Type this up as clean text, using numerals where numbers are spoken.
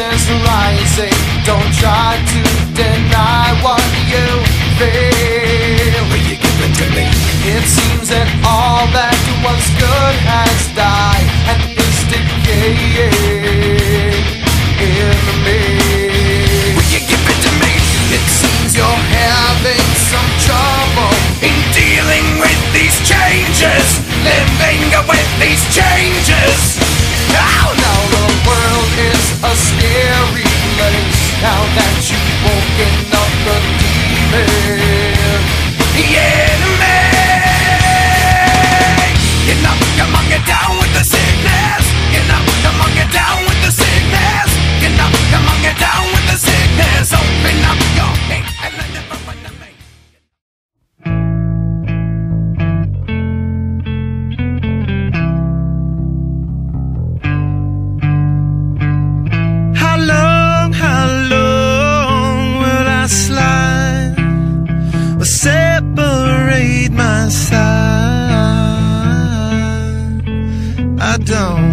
is rising. Don't try to deny what you feel. Will you give it to me? It seems that all that was good has died and is decaying in me. Will you give it to me? It seems you're having some trouble in dealing with these changes, living with these changes. Now the world is a scary place, now that you've woken up the demon. The enemy! You're not coming down with the sickness. You're not coming down with the sickness. You're not coming down with the sickness. Open up your gate and let the one to me. Separate my side. I don't